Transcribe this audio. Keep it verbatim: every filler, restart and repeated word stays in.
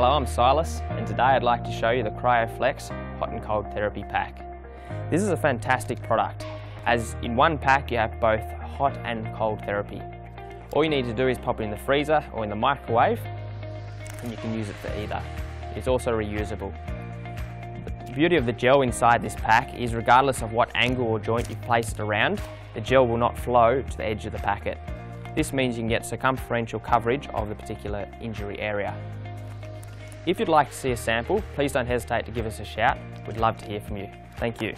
Hello, I'm Silas, and today I'd like to show you the CryoFlex Hot and Cold Therapy Pack. This is a fantastic product, as in one pack you have both hot and cold therapy. All you need to do is pop it in the freezer or in the microwave, and you can use it for either. It's also reusable. The beauty of the gel inside this pack is regardless of what angle or joint you place it around, the gel will not flow to the edge of the packet. This means you can get circumferential coverage of the particular injury area. If you'd like to see a sample, please don't hesitate to give us a shout. We'd love to hear from you. Thank you.